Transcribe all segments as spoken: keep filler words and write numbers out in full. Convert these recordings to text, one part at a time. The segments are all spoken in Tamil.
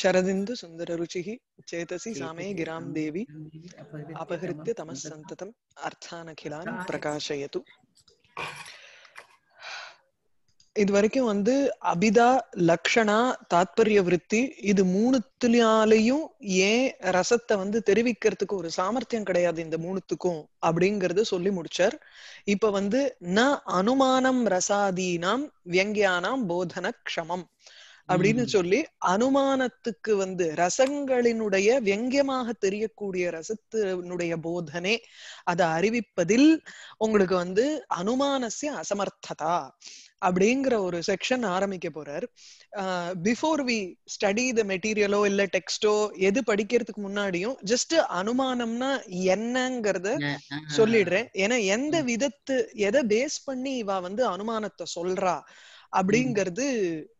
शरदिन्दु सुंदर रुचिः चेतसि सामे गिरां देवी अपहृत्य तमः संततम् अर्थानखिलान् प्रकाशयतु। इदवरैक्कुम वंदु अभिदा लक्षण तात्पर्य वृत्ति इदु मूणुत्तुलालैयुम ए रसत्ते वंदु தெரிவிக்கிறதுக்கு ஒரு சாமர்த்தியம் கிடையாது இந்த மூணுத்துக்கும் அப்படிங்கறது சொல்லி முடிச்சார்। இப்ப வந்து ந அனுமானம் ரசாதீனாம் व्यंग्यानां போதனக்ஷமம் அப்படின்னு சொல்லி அனுமானத்துக்கு வந்து ரசங்களினுடைய வியங்கியமாக தெரியக்கூடிய ரசத்தினுடைய போதனை அதை அறிவிப்பதில் உங்களுக்கு வந்து அனுமானசிய அசமர்த்ததா அப்படிங்கற ஒரு செக்ஷன் ஆரம்பிக்க போறார்। பிஃபோர் வி ஸ்டடி த மெட்டீரியலோ இல்ல டெக்ஸ்டோ எது படிக்கிறதுக்கு முன்னாடியும் ஜஸ்ட் அனுமானம்னா என்னங்கறத சொல்லிடுறேன்। ஏன்னா எந்த விதத்து எதை பேஸ் பண்ணி இவ வந்து அனுமானத்தை சொல்றா அப்படிங்கிறது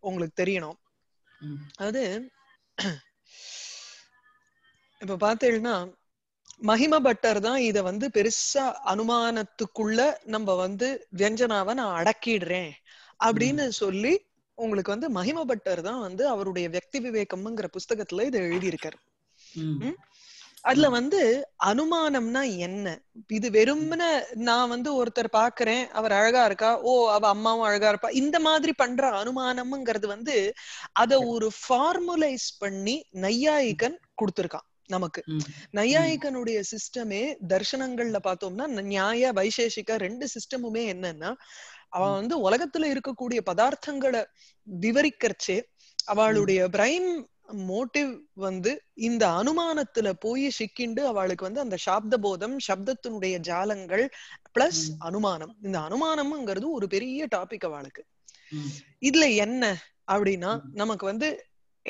உங்களுக்கு தெரியணும்। அது இப்ப பாத்தீங்கன்னா மகிமை பட்டர் தான் இத வந்து பெருசா அனுமானத்துக்குள்ள நம்ம வந்து வியஞ்சனாவை நான் அடக்கிடுறேன் அப்படின்னு சொல்லி உங்களுக்கு வந்து மகிமை பட்டர் தான் வந்து அவருடைய வக்தி விவேகம்ங்கிற புஸ்தகத்துல இதை எழுதியிருக்காரு। அதுல வந்து அனுமானம்னா என்ன, இது வெறும்ன நான் வந்து ஒருத்தர் பாக்குறேன் அவர் அழகா இருக்கா, ஓ அவ அம்மாவும் அழகா இருப்பா, இந்த மாதிரி பண்ற அனுமானம்ங்கிறது வந்து அத ஒரு ஃபார்முலைஸ் பண்ணி நையாயிகன் கொடுத்திருக்கான் நமக்கு। நையாயிகனுடைய சிஸ்டமே தர்சனங்கள்ல பார்த்தோம்னா நியாய வைசேஷிகா ரெண்டு சிஸ்டமுமே என்னன்னா அவன் வந்து உலகத்துல இருக்கக்கூடிய பதார்த்தங்களை விவரிக்கிறச்சே அவளுடைய பிரைம் மோட்டிவ் வந்து இந்த அனுமானத்துல போய் சிக்கிண்டு அவளுக்கு வந்து அந்த சாப்த போதம் சப்தத்தினுடைய ஜாலங்கள் பிளஸ் அனுமானம், இந்த அனுமானம்ங்கிறது ஒரு பெரிய டாபிக் அவளுக்கு। இதுல என்ன அப்படின்னா நமக்கு வந்து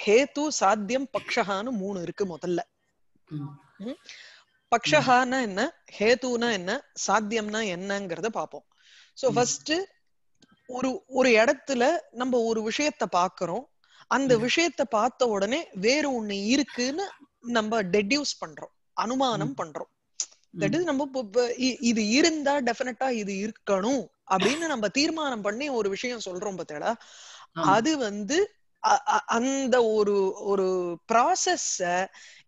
ஹேத்து சாத்தியம் பக்ஷஹான்னு மூணு இருக்கு முதல்ல। பக்ஷஹான்னா என்ன, ஹேத்துனா என்ன, சாத்தியம்னா என்னங்கறத பாப்போம்। சோ ஃபர்ஸ்ட் ஒரு ஒரு இடத்துல நம்ம ஒரு விஷயத்த பாக்குறோம், அந்த விஷயத்த பார்த்த உடனே வேற ஒண்ணு இருக்குன்னு நம்ம டெடியூஸ் பண்றோம், அனுமானம் பண்றோம்। தட் இஸ் நம்ம இது இருந்தா டெஃபினட்டா இது இருக்கணும் அப்படின்னு நம்ம தீர்மானம் பண்ணி ஒரு விஷயம் சொல்றோம் பாத்தீங்களா, அது வந்து அந்த ஒரு ஒரு ப்ராசஸ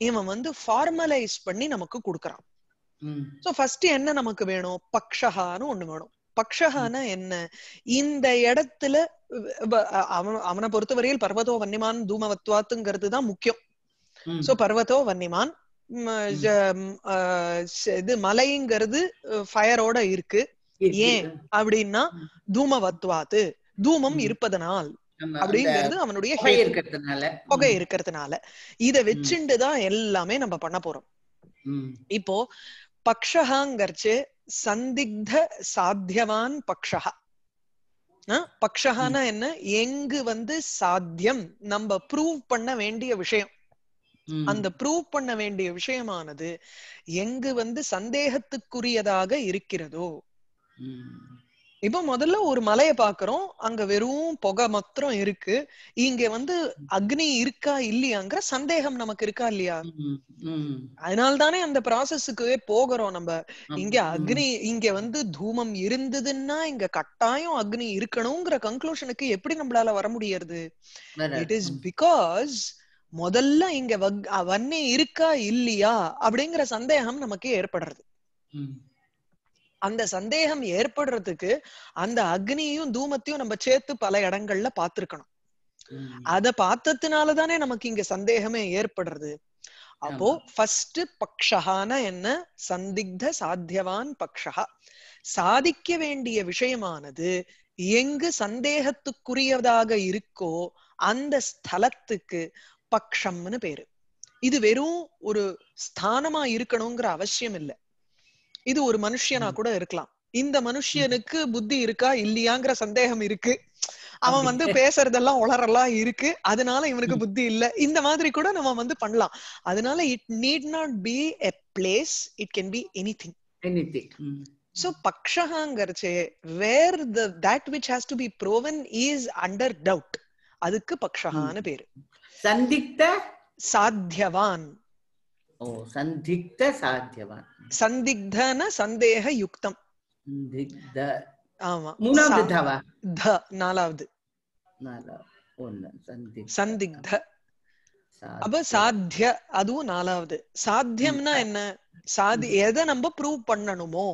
இவன் வந்து ஃபார்மலைஸ் பண்ணி நமக்கு கொடுக்கறான்। சோ ஃபர்ஸ்ட் என்ன நமக்கு வேணும், பக்ஷஹான்னு ஒண்ணு வேணும்। பக்ஷஹானா என்ன, இந்த இடத்துல அவன் அவனை பொறுத்தவரையில் பர்வதோ வன்னிமான் தூமவத்வாத்துங்கிறதுதான் முக்கியம்। சோ பர்வதோ வன்னிமான் இது மலைங்கிறது ஃபயரோட இருக்கு, ஏன் அப்படின்னா தூமவத்வாத்து தூமம் இருப்பதனால் அப்படிங்கிறது அவனுடைய புகை இருக்கிறதுனால இத வச்சுண்டுதான் எல்லாமே நம்ம பண்ண போறோம்। இப்போ பக்ஷஹாங்கிறச்சு சந்திக்த சாத்தியவான் பக்ஷஹா, பக்ஷஹானா என்ன எங்கு வந்து சாத்தியம் நம்ம ப்ரூவ் பண்ண வேண்டிய விஷயம், அந்த ப்ரூவ் பண்ண வேண்டிய விஷயமானது எங்கு வந்து சந்தேகத்துக்குரியதாக இருக்கிறதோ। இப்ப முதல்ல ஒரு மலையை பாக்குறோம், அங்க வெறும் புகை மாத்திரம் இருக்கு, இங்க வந்து அக்னி இருக்கா இல்லையாங்கிற சந்தேகம் நமக்கு இருக்கா இல்லையா, அதனால்தானே அந்த ப்ராசஸுக்கு போகிறோம் நம்ம। இங்க அக்னி இங்க வந்து தூமம் இருந்ததுன்னா இங்க கட்டாயம் அக்னி இருக்கணும்ங்கிற கன்க்ளூஷனுக்கு எப்படி நம்மளால வர முடியாது, இட் இஸ் பிகாஸ் முதல்ல இங்க வன்னி இருக்கா இல்லையா அப்படிங்கிற சந்தேகம் நமக்கு ஏற்படுறது। அந்த சந்தேகம் ஏற்படுறதுக்கு அந்த அக்னியும் தூமத்தையும் நம்ம சேர்த்து பல இடங்கள்ல பாத்துருக்கணும், அத பார்த்ததுனாலதானே நமக்கு இங்க சந்தேகமே ஏற்படுறது। அப்போ ஃபர்ஸ்ட் பக்ஷஹானா என்ன, சந்திக்த சாத்தியவான் பக்ஷஹா, சாதிக்க வேண்டிய விஷயமானது எங்கு சந்தேகத்துக்குரியதாக இருக்கோ அந்த ஸ்தலத்துக்கு பக்ஷம்னு பேரு। இது வெறும் ஒரு ஸ்தானமா இருக்கணுங்கிற அவசியம் இல்லை, இது ஒரு மனுஷியனா கூட இருக்கலாம்। இந்த மனுஷியனுக்கு புத்தி இருக்கா இல்லையாங்கிற சந்தேகம் இருக்கு, அவன் வந்து பேசுறதெல்லாம் உளறலாம் இருக்கு அதனால இவனுக்கு புத்தி இல்ல, இந்த மாதிரி கூட நம்ம வந்து பண்ணலாம்। அதனால it need not be a place, it can be anything anything so பக்ஷஹாங்கிறச்சே where the that which has to be proven is under doubt, அதுக்கு பக்ஷஹான்னு பேரு। சந்திக்த சாத்தியவான், ஓ சந்திக்த சாத்தியவான், சந்திக்தன சந்தேக யுக்தம், சந்திக்த, ஆமா மூணாவது தவா த நாலாவது நாலாவது சந்திக்த அப்ப சாத்திய அதுவும் நாலாவது சாத்தியம்னா என்ன சாதி எதை நம்ம ப்ரூவ் பண்ணணுமோ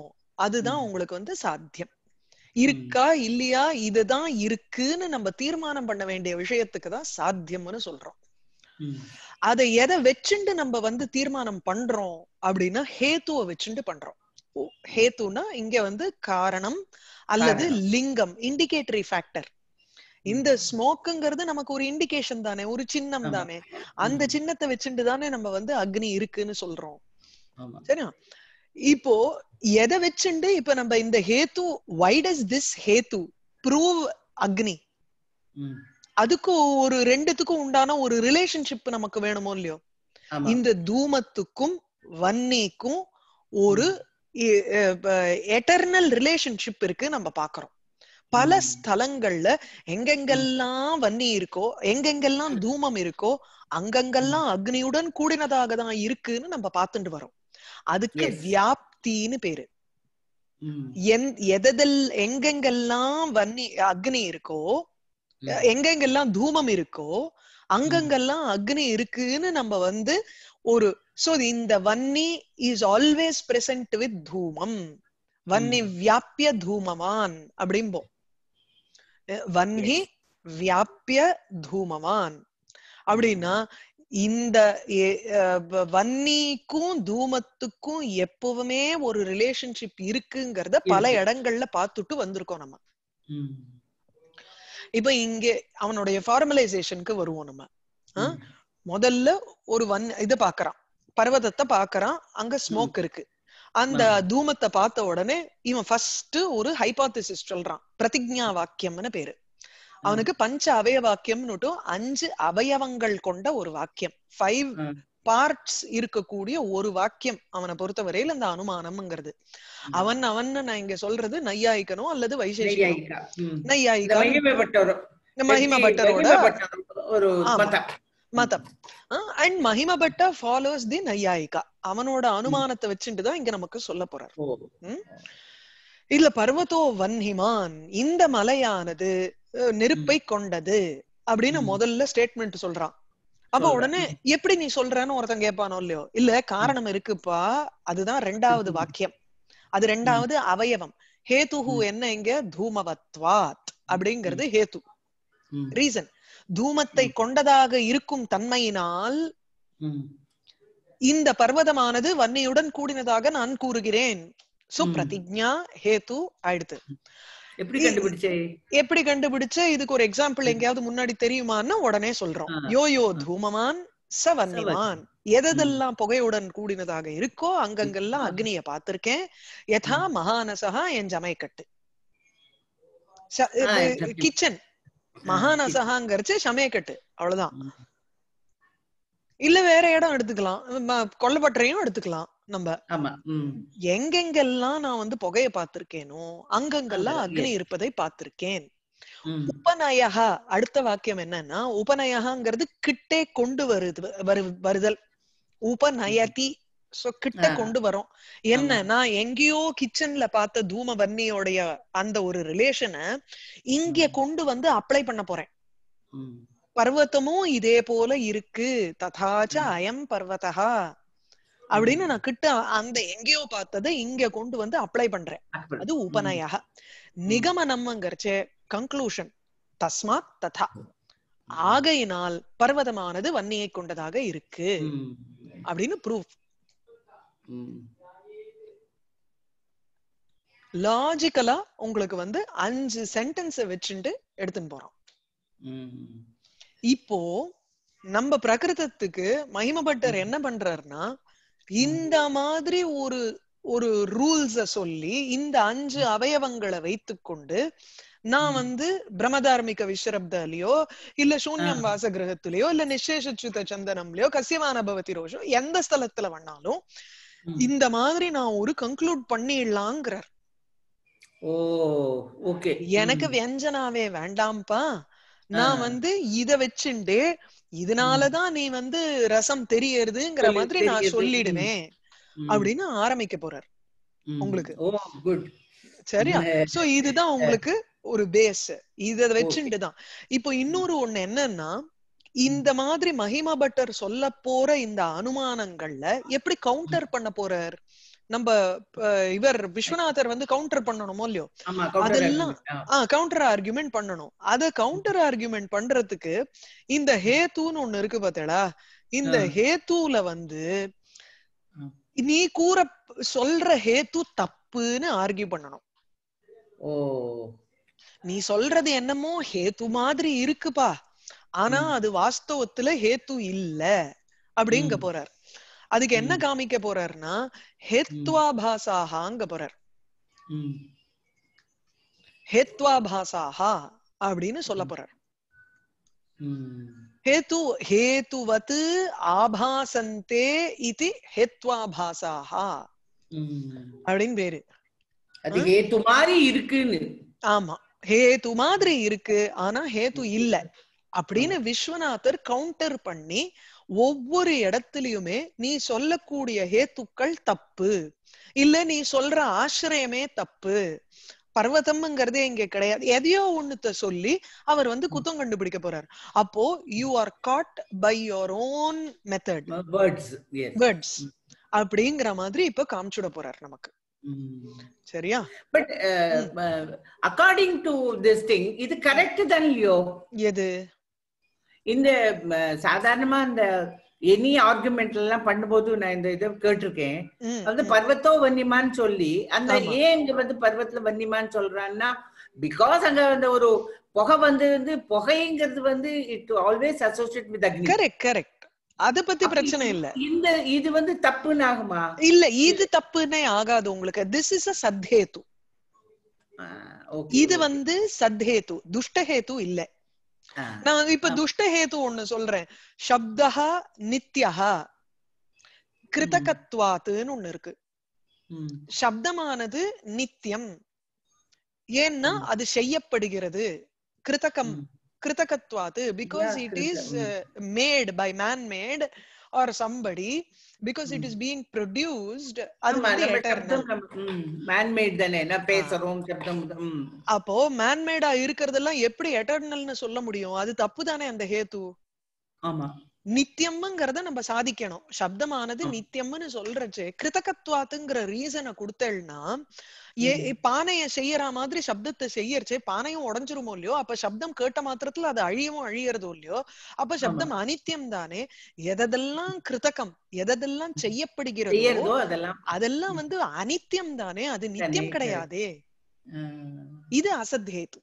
அதுதான் உங்களுக்கு வந்து சாத்தியம் இருக்கா இல்லையா இதுதான் இருக்குன்னு நம்ம தீர்மானம் பண்ண வேண்டிய விஷயத்துக்கு தான் சாத்தியம்னு சொல்றோம் அதை எதை வச்சுண்டு நம்ம வந்து தீர்மானம் பண்றோம் அப்படின்னா ஹேத்துவை வச்சுண்டு பண்றோம் ஹேத்துனா இங்க வந்து காரணம் அல்லது லிங்கம் இண்டிகேட்டரி ஃபேக்டர் இந்த ஸ்மோக்குங்கிறது நமக்கு ஒரு இண்டிகேஷன் தானே ஒரு சின்னம் தானே அந்த சின்னத்தை வச்சுட்டு தானே நம்ம வந்து அக்னி இருக்குன்னு சொல்றோம் சரியா இப்போ எதை வச்சுண்டு இப்ப நம்ம இந்த ஹேத்து வை டஸ் திஸ் ஹேத்து ப்ரூவ் அக்னி அதுக்கும் ஒரு ரெண்டுத்துக்கும் உண்டான ஒரு ரிலேஷன்ஷிப் நமக்கு வேணுமோ இல்லையோ இந்த தூமத்துக்கும் வன்னிக்கும் ஒரு எட்டர்னல் ரிலேஷன்ஷிப் இருக்கு நம்ம பாக்குறோம் பல ஸ்தலங்கள்ல எங்கெங்கெல்லாம் வன்னி இருக்கோ எங்கெங்கெல்லாம் தூமம் இருக்கோ அங்கங்கெல்லாம் அக்னியுடன் கூடினதாக தான் இருக்குன்னு நம்ம பாத்துட்டு வரோம் அதுக்கு வியாப்தின்னு பேரு எதெல் எங்கெங்கெல்லாம் வன்னி அக்னி இருக்கோ எங்கெங்கெல்லாம் தூமம் இருக்கோ அங்கங்கெல்லாம் அக்னி இருக்குன்னு நம்ம வந்து ஒரு சோ இந்த வன்னி இஸ் ஆல்வேஸ் பிரசன்ட் வித் தூமம் வன்னி வியாபிய தூமமான் அப்படிம்போம் வன்னி வியாபிய தூமமான் அப்படின்னா இந்த வன்னிக்கும் தூமத்துக்கும் எப்பவுமே ஒரு ரிலேஷன்ஷிப் இருக்குங்கிறத பல இடங்கள்ல பாத்துட்டு வந்திருக்கோம் நம்ம இப்ப இங்க அவனுடைய ஃபார்மலைசேஷனுக்கு வருவோம் நம்ம முதல்ல ஒரு வன் இது பாக்குறான் பர்வதத்தை பாக்குறான் அங்க ஸ்மோக் இருக்கு அந்த தூமத்தை பார்த்த உடனே இவன் ஃபர்ஸ்ட் ஒரு ஹைபோதிசிஸ் சொல்றான் பிரதிஜ்ஞா வாக்கியம்னு பேரு அவனுக்கு பஞ்ச அவய வாக்கியம்னுட்டு அஞ்சு அவயவங்கள் கொண்ட ஒரு வாக்கியம் ஃபைவ் பார்ட்ஸ் இருக்கக்கூடிய ஒரு வாக்கியம் அவனை பொறுத்தவரையில் இந்த அனுமானம்ங்கிறது அவன் அவன் நான் இங்க சொல்றது நையாயிக்கணும் அல்லது வைசேஷிகா நையாயிகா மகிமபட்டரோட ஒரு மதம் அண்ட் மகிமபட்ட ஃபாலோஸ் தி நையாயிகா அவனோட அனுமானத்தை வச்சுட்டுதான் இங்க நமக்கு சொல்ல போறார் இதுல பர்வதோ வன்னிமான் இந்த மலையானது நெருப்பை கொண்டது அப்படின்னு முதல்ல ஸ்டேட்மெண்ட் சொல்றான் அப்ப உடனே எப்படி நீ சொல்றன்னு ஒருத்தன் கேட்பானோ இல்லையோ இல்ல காரணம் இருக்குப்பா அதுதான் ரெண்டாவது வாக்கியம் அது ரெண்டாவது அவயவம் ஹேத்துஹு என்ன இங்க தூமவத்வாத் அப்படிங்கிறது ஹேத்து ரீசன் தூமத்தை கொண்டதாக இருக்கும் தன்மையினால் இந்த பர்வதமானது வன்னியுடன் கூடினதாக நான் கூறுகிறேன் சோ பிரதிஜ்ஞா ஹேத்து ஆயிடுது எப்படி கண்டுபிடிச்சே எப்படி கண்டுபிடிச்சே இதுக்கு ஒரு எக்ஸாம்பிள் எங்கயாவது முன்னாடி தெரியுமான்னு உடனே சொல்றோம் யோயோ தூமமான் ச வன்னிமான் எதெல்லாம் புகையுடன் கூடினதாக இருக்கோ அங்கங்கெல்லாம் அக்னிய பாத்திருக்கேன் யதா மகானசகா என் ஜமைக்கட்டு கிச்சன் மகானசகாங்கிறச்சு சமையக்கட்டு அவ்வளவுதான் இல்ல வேற இடம் எடுத்துக்கலாம் கொல்லப்பட்டறையும் எடுத்துக்கலாம் நம்ம எங்கெங்கெல்லாம் நான் வந்து புகையை பார்த்திருக்கேனோ அங்கங்கெல்லாம் அக்னி இருப்பதை பார்த்திருக்கேன் உபநயகா அடுத்த வாக்கியம் என்னன்னா உபநயகாங்கிறது கிட்டே கொண்டு வருது வருதல் உபநயதி சோ கிட்ட கொண்டு வரும் என்ன நான் எங்கேயோ கிச்சன்ல பார்த்த தூம வன்னியோடைய அந்த ஒரு ரிலேஷனை இங்க கொண்டு வந்து அப்ளை பண்ண போறேன் பர்வத்தமும் இதே போல இருக்கு ததாச்ச அயம் பர்வதா அப்படின்னு நான் கிட்ட அந்த எங்கேயோ பார்த்ததை இங்க கொண்டு வந்து அப்ளை பண்றேன் அது உபநயாக நிகமனம்ங்கிறச்சே கன்க்ளூஷன் தஸ்மாத் ததா ஆகையினால் பர்வதமானது வன்னியை கொண்டதாக இருக்கு அப்படின்னு ப்ரூஃப் லாஜிக்கலா உங்களுக்கு வந்து அஞ்சு சென்டென்ஸ் வச்சுட்டு எடுத்துன்னு போறோம் இப்போ நம்ம பிரகிருதத்துக்கு மகிமபட்டர் என்ன பண்றாருன்னா இந்த மாதிரி ஒரு ஒரு ரூல்ஸ சொல்லி இந்த அஞ்சு அவயவங்களை வைத்துக்கொண்டு நான் வந்து பிரம்மதார்மிக விஷ்ரப்தாலயோ இல்ல சூன்யம் வாச கிரகத்திலயோ இல்ல நிசேஷச்சுத சந்தனம்லயோ கசியமான பவதி ரோஷோ எந்த ஸ்தலத்துல வண்ணாலும் இந்த மாதிரி நான் ஒரு கன்க்ளூட் பண்ணிடலாங்கிறார் ஓ ஓகே எனக்கு வியஞ்சனாவே வேண்டாம்ப்பா நான் வந்து இத வச்சுண்டு இதனாலதான் நீ வந்து ரசம் தெரியறதுங்கிற மாதிரி நான் சொல்லிடுவேன் அப்படின்னு ஆரம்பிக்க போறார் உங்களுக்கு சரியா சோ இதுதான் உங்களுக்கு ஒரு பேஸ். இத வெச்சிட்டு தான் இப்போ இன்னொரு ஒண்ணு என்னன்னா, இந்த மாதிரி மஹிமா பட்டர் சொல்ல போற இந்த அனுமானங்கள்ல எப்படி கவுண்டர் பண்ண போறார் நம்ம இவர் விஸ்வநாதர் வந்து கவுண்டர் பண்ணணும் இல்லையோ, அதெல்லாம் கவுண்டர் ஆர்குமெண்ட் பண்ணணும். அத கவுண்டர் ஆர்குமெண்ட் பண்றதுக்கு இந்த ஹேத்துன்னு ஒண்ணு இருக்கு பாத்தீங்களா, இந்த ஹேத்துல வந்து நீ கூற சொல்ற ஹேத்து தப்புன்னு ஆர்கியூ பண்ணணும். ஓ, நீ சொல்றது என்னமோ ஹேத்து மாதிரி இருக்குப்பா, ஆனா அது வாஸ்தவத்துல ஹேத்து இல்ல அப்படிங்க போறார். அதுக்கு என்ன காமிக்க போறாருன்னா ஹேத்வா பாசாஹாங்க போறார். ஹேத்வா பாசாஹா அப்படின்னு சொல்ல போறார். हेतु हेतुवत् आभासन्ते इति हेत्वा भासाः அப்படிን பேரு. அது ஹேது மாதிரி இருக்குன்னு, ஆமா ஹேது மாதிரி இருக்கு ஆனா ஹேது இல்ல அப்படின்னு விஸ்வநாதர் கவுண்டர் பண்ணி ஒவ்வொரு இடத்துலயுமே நீ சொல்லக்கூடிய ஹேத்துக்கள் தப்பு இல்ல, நீ சொல்ற ஆசிரியமே தப்பு, பர்வதம்ங்கிறதே இங்க கிடையாது, எதையோ ஒண்ணுத்த சொல்லி அவர் வந்து குத்தம் கண்டுபிடிக்க போறாரு. அப்போ you are caught by your own method words அப்படிங்கிற மாதிரி இப்ப காமிச்சுட போறாரு நமக்கு. சரியா? But according to this thing இது கரெக்ட் தான் லியோ. எது இந்த சாதாரணமா இந்த எனி ஆர்குமெண்ட்ல எல்லாம் பண்ணும்போது நான் இந்த இதை கேட்டிருக்கேன், வந்து பர்வத்தோ வன்னிமான்னு சொல்லி அந்த ஏன் இங்க வந்து பர்வத்துல வன்னிமான்னு சொல்றான்னா பிகாஸ் அங்க வந்து ஒரு புகை வந்து வந்து புகைங்கிறது வந்து இட் ஆல்வேஸ் அசோசியேட் வித் அக்னி. கரெக்ட் கரெக்ட், அத பத்தி பிரச்சனை இல்ல. இந்த இது வந்து தப்புன்னு ஆகுமா? இல்ல இது தப்புன்னே ஆகாது உங்களுக்கு. திஸ் இஸ் அ சத்ஹேது. இது வந்து சத்ஹேது, துஷ்டஹேது இல்ல. நான் இப்ப துஷ்டஹேது ஒண்ணு சொல்றேன், சப்தஹ நித்யஹ கிருதகத்வாத்னு ஒண்ணு இருக்கு. சப்தமானது நித்தியம், ஏன்னா அது செய்யப்படுகிறது. கிருதகம் கிருதகத்வாத் because it is made by man made or somebody, because it is being produced. அது மேன் மேட் தானே என்ன பேசுறோம் சப்தம். அப்போ மேன் மேடா இருக்கிறதெல்லாம் எப்படி எட்டர்னல்னு சொல்ல முடியும்? அது தப்பு தானே அந்த ஹேது. ஆமா, நித்தியம்ங்கிறத நம்ம சாதிக்கணும். சப்தமானது நித்தியம்னு சொல்றச்சு கிருதகத்வாத்துங்கிற ரீசனை கொடுத்தேன்னா, பானைய செய்யற மாதிரி சப்தத்தை செய்யறச்சு, பானையும் உடஞ்சிருமோ இல்லையோ, அப்ப சப்தம் கேட்ட மாத்திரத்துல அது அழியவும் அழியறதோ இல்லையோ, அப்ப சப்தம் அனித்தியம் தானே. எதெல்லாம் கிருதகம் எதெல்லாம் செய்யப்படுகிறதோ அதெல்லாம் வந்து அனித்தியம் தானே, அது நித்தியம் கிடையாதே. இது அசத்ஹேது.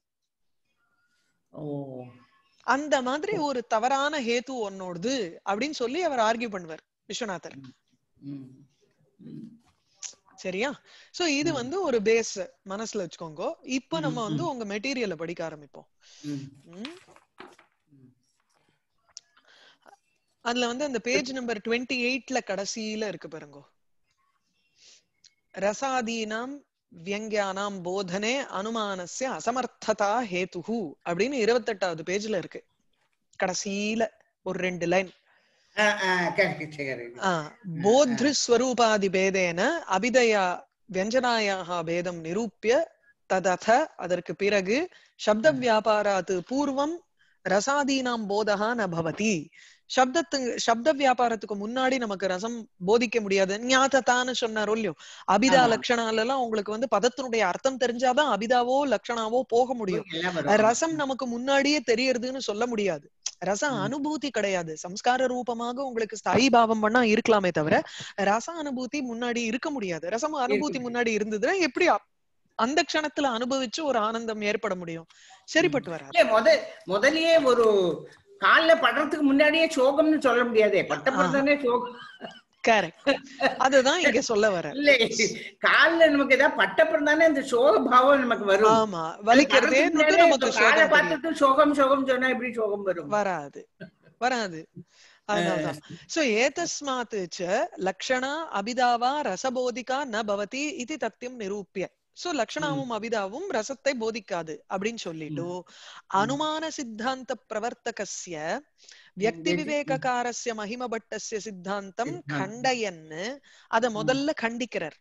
அந்த மாதிரி ஒரு தவறான ஹேத்து ஒன்னோடுது அப்படின்னு சொல்லி அவர் ஆர்கியூ பண்ணுவார் விஸ்வநாதர். சரியா? சோ இது வந்து ஒரு பேஸ் மனசுல வச்சுக்கோங்க. இப்ப நம்ம வந்து உங்க மெட்டீரியலை படிக்க ஆரம்பிப்போம். அதுல வந்து அந்த பேஜ் நம்பர் டுவெண்ட்டி எயிட்ல கடைசியில இருக்கு பாருங்க, ரசாதீனாம் வியங்கியானாம் போதனே அனுமானஸ்ய அசமர்த்ததா ஹேதுஹு அப்படின்னு இருபத்தி எட்டாவது பேஜ்ல இருக்கு கடைசியில ஒரு ரெண்டு லைன். போத்ருஸ்வரூபாதி பேதேன அபிதயா வியஞ்சனாயாக பேதம் நிரூபிய ததத அதற்கு பிறகு சப்த வியாபாராத்து பூர்வம் ரசாதீனாம் போதஹா ந பவதி. சப்தத்து சப்த வியாபாரத்துக்கு முன்னாடி நமக்கு ரசம் போதிக்க முடியாது. ஞாததான்னு சொன்னாரோ இல்லையோ, அபிதா லட்சணால எல்லாம் உங்களுக்கு வந்து பதத்தினுடைய அர்த்தம் தெரிஞ்சாதான் அபிதாவோ லட்சணாவோ போக முடியும். ரசம் நமக்கு முன்னாடியே தெரியறதுன்னு சொல்ல முடியாது. ரச அனுபூதி கிடையாது. சம்ஸ்கார ரூபமாக உங்களுக்கு ஸ்தாயி பாவம் பண்ணா இருக்கலாமே தவிர ரச அனுபூதி முன்னாடி இருக்க முடியாது. ரசம் அனுபூதி முன்னாடி இருந்ததுன்னா எப்படி அந்த க்ஷணத்துல அனுபவிச்சு ஒரு ஆனந்தம் ஏற்பட முடியும்? சரிப்பட்டு வராது. முதலியே ஒரு கால்ல படுறதுக்கு முன்னாடியே சோகம்னு சொல்ல முடியாதே, பட்டப்பறதானே சோகம். கரெக்ட், அதுதான் இங்க சொல்ல வர. இல்ல கால்ல நமக்கு ஏதாவது பட்டப்பறதானே அந்த சோக பாவம் நமக்கு வரும். ஆமா, வலிக்கிறதே நமக்கு சோகம் பார்த்துட்டு சோகம் சோகம் சொன்னா இப்படி சோகம் வரும் வராது வராது. அதனாலதான் சோ ஏதஸ்மாத் லக்ஷணா அபிதாவா ரசபோதிகா ந பவதி இது தத்தியம் நிரூபிய. சோ லக்ஷணாவும் அபிதாவும் ரசத்தை போதிக்காது அப்படின்னு சொல்லிட்டு அனுமான சித்தாந்த பிரவர்த்தகஸ்ய வியக்தி விவேககாரஸ்ய மஹிமபட்டஸ்ய சித்தாந்தம் கண்டயன்னு அத முதல்ல கண்டிக்கிறார்.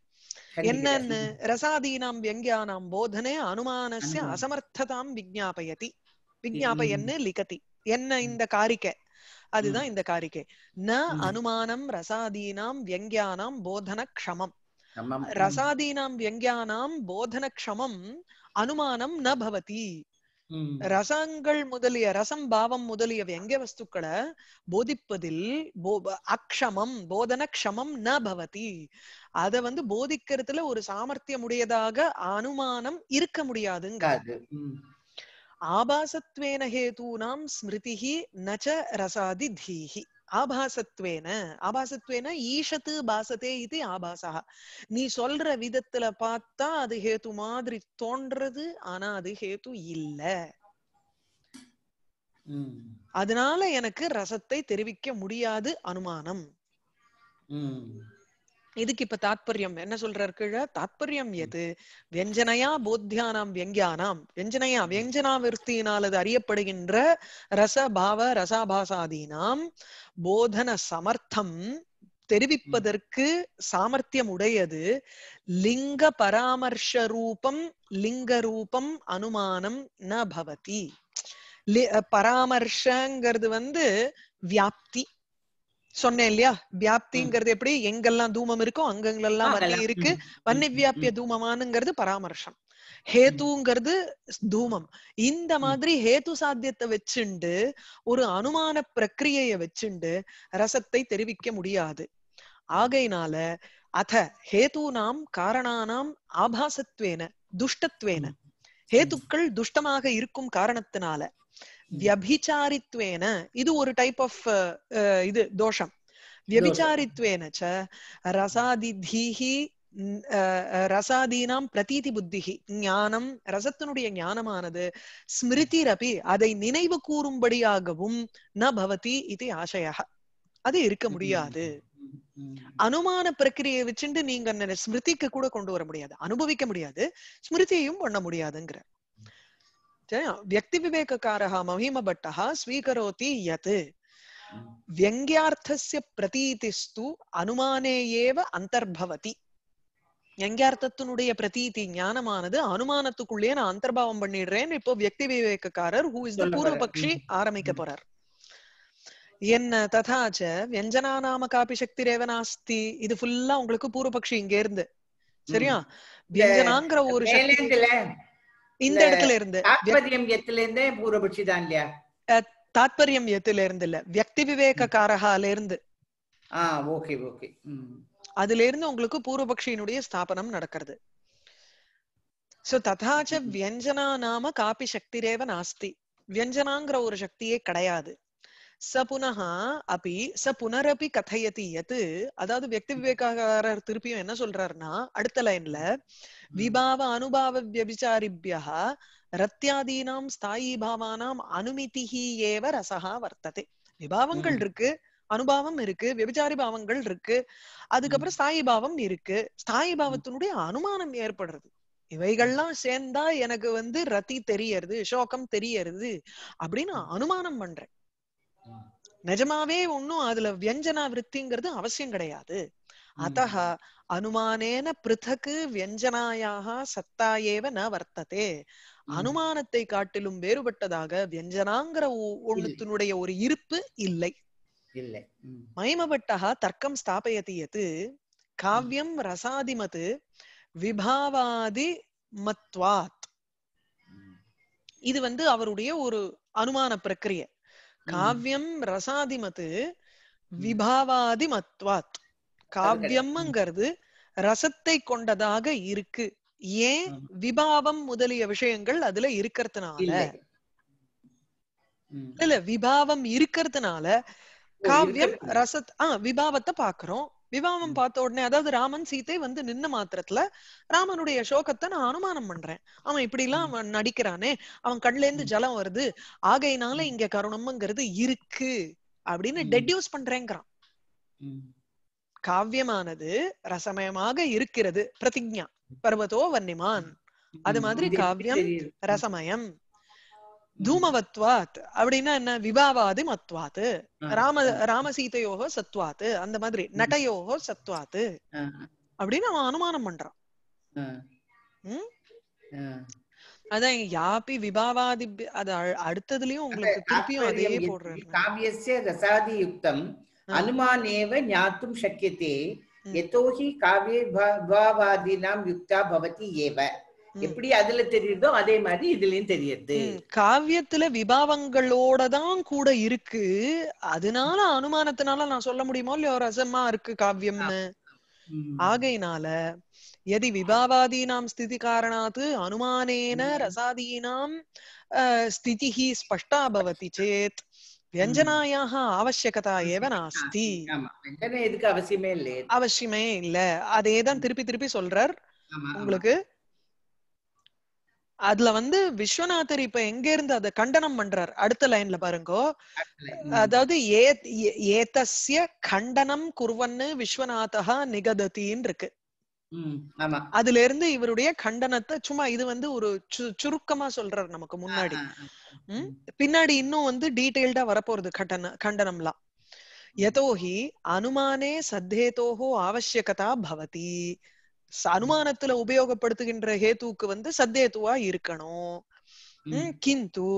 என்னன்னு ரசாதீனாம் வியங்க்யானாம் போதனே அனுமானஸ்ய அசமர்த்ததாம் விஞ்ஞாபயதி விஞ்ஞாபயன்னு லிகதி. என்ன இந்த காரிகை, அதுதான் இந்த காரிகை. ந அனுமானம் ரசாதீனாம் வியங்க்யானாம் போதன க்ஷமம். ரசாதீனாம் வியங்க்யானாம் போதன க்ஷமம் அனுமானம் ந பவதி. ரசங்கள் முதலிய ரசம் பாவம் முதலிய வியங்க வஸ்துக்களை போதிப்பதில் அக்ஷமம் போதன க்ஷமம் ந பவதி. அத வந்து போதிக்கிறதுல ஒரு சாமர்த்தியம் உடையதாக அனுமானம் இருக்க முடியாதுங்கிறது. ஆபாசத்வேன ஹேதூனாம் ஸ்மிருதிஹி நச்ச ரசாதி தீஹி. ஆபாசத்வேன ஆபாசத்வேன ஈஷத்து பாசதே இது ஆபாசா. நீ சொல்ற விதத்துல பார்த்தா அது ஹேத்து மாதிரி தோன்றது, ஆனா அது ஹேத்து இல்ல. அதனால எனக்கு ரசத்தை தெரிவிக்க முடியாது அனுமானம். இதுக்கு இப்ப தாத்பர்யம் என்ன சொல்றாரு கீழே? தாத்பர்யம் எது? வியஞ்சனையா போத்தியானாம் வியங்கியானாம், வியஞ்சனையா வியஞ்சனாவிற்த்தியினால் அது அறியப்படுகின்ற ரசபாவ ரசாபாசாதீனாம் போதன சமர்த்தம் தெரிவிப்பதற்கு சாமர்த்தியம் உடையது லிங்க பராமர்ஷ ரூபம் லிங்க ரூபம் அனுமானம் ந பவதி. பராமர்ஷங்கிறது வந்து வியாப்தி சொன்னேன் இல்லையா? வியாப்திங்கிறது எப்படி எங்கெல்லாம் தூமம் இருக்கோ அங்கெல்லாம் வலி இருக்கு, வன்னி வியாபிய தூமமானுங்கிறது பராமர்ஷம், ஹேத்துங்கிறது தூமம். இந்த மாதிரி ஹேத்து சாத்தியத்தை வச்சுண்டு ஒரு அனுமான பிரக்ரியைய வச்சுண்டு ரசத்தை தெரிவிக்க முடியாது. ஆகையினால அத ஹேத்துனாம் காரணானாம் ஆபாசத்வேன துஷ்டத்வேன, ஹேத்துக்கள் துஷ்டமாக இருக்கும் காரணத்தினால வியபிச்சாரித்வேன, இது ஒரு டைப் ஆஃப் இது தோஷம். வியபிச்சாரித்வேன ச ரசாதி தீஹி ரசாதீனாம் பிரதீதி புத்திஹி ஞானம், ரசத்தினுடைய ஞானமானது ஸ்மிருதிரபி அதை நினைவு கூறும்படியாகவும் ந பவதி இது ஆசயா, அது இருக்க முடியாது. அனுமான பிரக்கிரியை வச்சுட்டு நீங்க ஸ்மிருதிக்கு கூட கொண்டு வர முடியாது, அனுபவிக்க முடியாது, ஸ்மிருதியையும் பண்ண முடியாதுங்கிற. व्यक्ति विवेककारः महिमभट्टः स्वीकरोति यत् व्यङ्ग्यार्थस्य प्रतीतिस्तु अनुमाने एव अन्तर्भवति. व्यङ्ग्यार्थत्तुनुடைய प्रतीति ஞானமானது அனுமானத்துக்குள்ளே நான் அந்தர்பாவம் பண்ணிடுறேன். இப்போ व्यक्ति विवेककारர் who is the பூர்வபக்ஷி ஆரம்பிக்க போறார். என்ன ததாச்ச व्यञ्जना नाम कापि शक्तिरेव नास्ति. இது ஃபுல்லா உங்களுக்கு பூர்வபக்ஷி இங்க இருந்து சரியா? व्यञ्जनाங்கற ஒரு சக்தி இந்த இடத்துல இருந்து தாத்பரியம் எதுல இருந்தே பூர்வபட்சி தான் இல்லையா? தாத்பரியம் எதுல இருந்து இல்ல, வியக்தி விவேக காரகால இருந்து. ஆ ஓகே ஓகே, அதுல இருந்து உங்களுக்கு பூர்வபக்ஷியினுடைய ஸ்தாபனம் நடக்கிறது. சோ ததாச்ச வியஞ்சனா நாம காபி சக்திரேவ நாஸ்தி, வியஞ்சனாங்கிற ஒரு சக்தியே கிடையாது. ச புனஹா அபி ச புனரபி கதையதி யத், அதாவது வியக்தி விவேகாரர் திருப்பியும் என்ன சொல்றாருன்னா அடுத்த லைன்ல விபாவ அனுபாவ வியபிச்சாரிபியஹ ரத்யாதீனாம் ஸ்தாயி பாவானாம் அனுமிதிஹி ஏவ ரசஹா வர்த்ததே. விபாவங்கள் இருக்கு, அனுபாவம் இருக்கு, வியபிச்சாரி பாவங்கள் இருக்கு, அதுக்கப்புறம் ஸ்தாயி பாவம் இருக்கு, ஸ்தாயி பாவத்தினுடைய அனுமானம் ஏற்படுறது. இவைகள்லாம் சேர்ந்தா எனக்கு வந்து ரதி தெரியறது சோகம் தெரியறது அப்படின்னு அனுமானம் பண்றேன். நிஜமாவே ஒன்னும் அதுல வியஞ்சனா விருத்திங்கிறது அவசியம் கிடையாது. அதஹ அனுமானேன பிருத்தகு வியஞ்சனாயாக சத்தா ஏவ ந வர்த்ததே. அனுமானத்தை காட்டிலும் வேறுபட்டதாக வியஞ்சனாங்கிற ஒண்ணுத்தினுடைய ஒரு இருப்பு இல்லை. மயமபட்டா தர்க்கம் ஸ்தாபயதி யத் காவ்யம் ரசாதிமது விபாவாதி மத்வாத். இது வந்து அவருடைய ஒரு அனுமான பிரக்கிரிய. காவ்யம் ரசாதிமத்து விபாவாதி மத்வாத், காவ்யம்ங்கிறது ரசத்தை கொண்டதாக இருக்கு, ஏன் விபாவம் முதலிய விஷயங்கள் அதுல இருக்கிறதுனால இல்ல, விபாவம் இருக்கிறதுனால காவ்யம் ரச ஆஹ் விபாவத்தை பாக்குறோம். விபாவம் பார்த்த உடனே அதாவது ராமன் சீத்தை வந்து நின்ன மாத்திரத்துல ராமனுடைய சோகத்தை நான் அனுமானம் பண்றேன். அவன் இப்படி எல்லாம் அவன் நடிக்கிறானே, அவன் கண்ல இருந்து ஜலம் வருது, ஆகையினால இங்க கருணம்ங்கிறது இருக்கு அப்படின்னு டெட்யூஸ் பண்றேங்கிறான். காவ்யமானது ரசமயமாக இருக்கிறது, பிரதிஜா பர்வதோ வன்னிமான், அது மாதிரி காவ்யம் ரசமயம். தூமவத்வாத் அப்படின்னா என்ன? விபாவாதி மத்வாத்து, ராம ராமசீதையோகோ சத்வாத்து, அந்த மாதிரி நடையோகோ சத்வாத்து அப்படின்னு அவன் அனுமானம் பண்றான். அதான் யாபி விபாவாதி அது அடுத்ததுலயும் உங்களுக்கு திருப்பியும் அதே போடுறாங்க. காவ்யस्य ரசாதி யுக்தம் அனுமானேவ ஞாதும் சக்யதே யதோஹி காவ்யே விபாவாதினாம் யுக்தா பவதி ஏவ. எப்படி அதுல தெரியுதோ அதே மாதிரி இதுலயும் தெரியுது. காவியத்துல விபாவங்களோட தான் கூட இருக்கு. அதனால அனுமானத்தினால நான் சொல்ல முடியுமோ இல்லையோ ரசமா இருக்கு காவியம்னு. ஆகையினால यदि विभावादीनां स्थिति कारणात् अनुमानेन रसादीनां स्थितिः स्पष्टा भवति चेत् व्यञ्जनायाः आवश्यकता एव नास्ति. व्यञ्जने एदुक्कु अवश्यमे इल्लै अवश्यमे इल्लै अदेदान திருப்பி திருப்பி சொல்றார் உங்களுக்கு. அதுல வந்து விஸ்வநாதர் இப்ப எங்க இருந்து அத கண்டனம் பண்றார் அடுத்த லைன்ல பாருங்க. அதாவது ஏதஸ்ய கண்டனம் குர்வன்னு விஸ்வநாதஹ நிகததின்னு இருக்கு. அதுல இருந்து இவருடைய கண்டனத்தை சும்மா இது வந்து ஒரு சுருக்கமா சொல்றாரு நமக்கு முன்னாடி. உம் பின்னாடி இன்னும் வந்து டீடைல்டா வரப்போறது கண்டன கண்டனம்லாம். யதோஹி அனுமானே சத்தேதோஹோ ஆவசியகதா பவதி. அனுமானத்துல உபயோகப்படுத்துகின்ற ஹேத்துக்கு வந்து சத்தேதுவா இருக்கணும். கிந்து